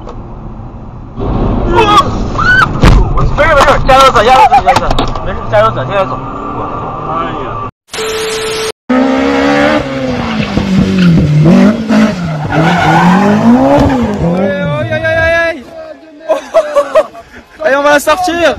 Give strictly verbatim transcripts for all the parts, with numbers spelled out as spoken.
我没事没事，加油走，加油走，加油走，没事加油走，加油走。哎呀！ Allez, on va la sortir.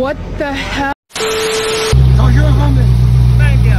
What the hell? Oh, you're a woman. Thank you.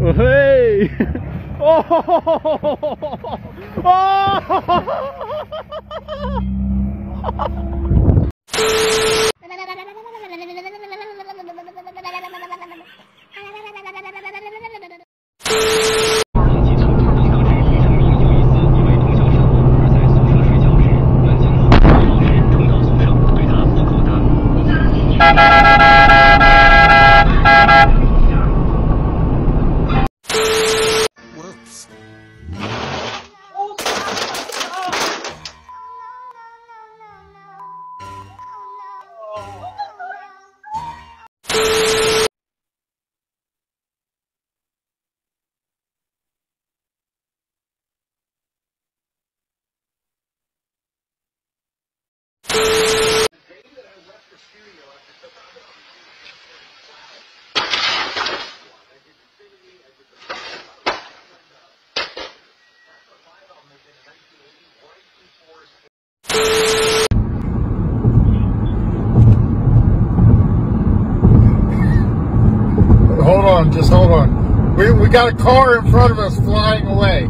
Oh, hey! Oh! Oh! Hold on, just hold on. We we got a car in front of us flying away.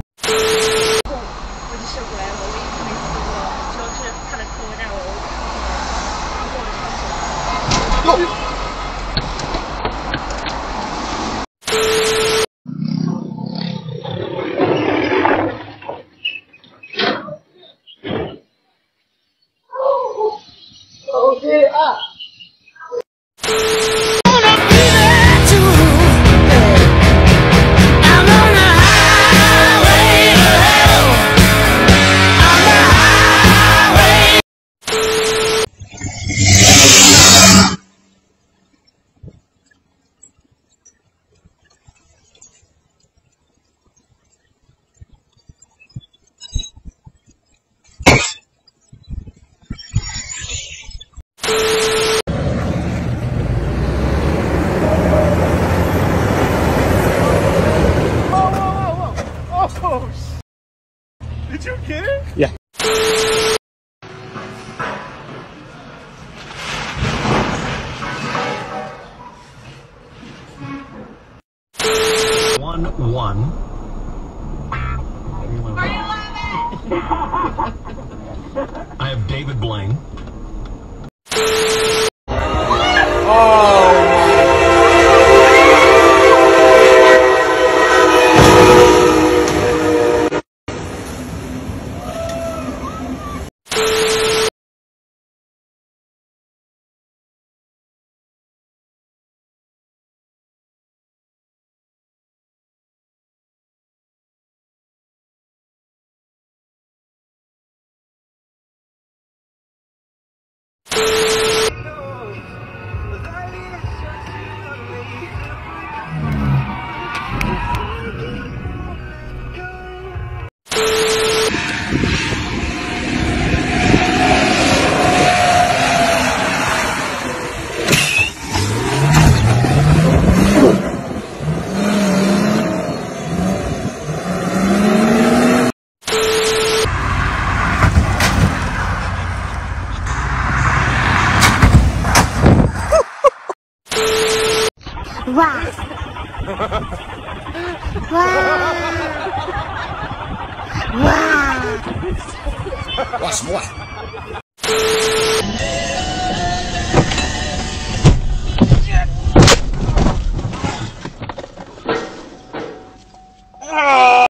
Did you get it? Yeah. One one. I have David Blaine. Oh. What's what? Ah!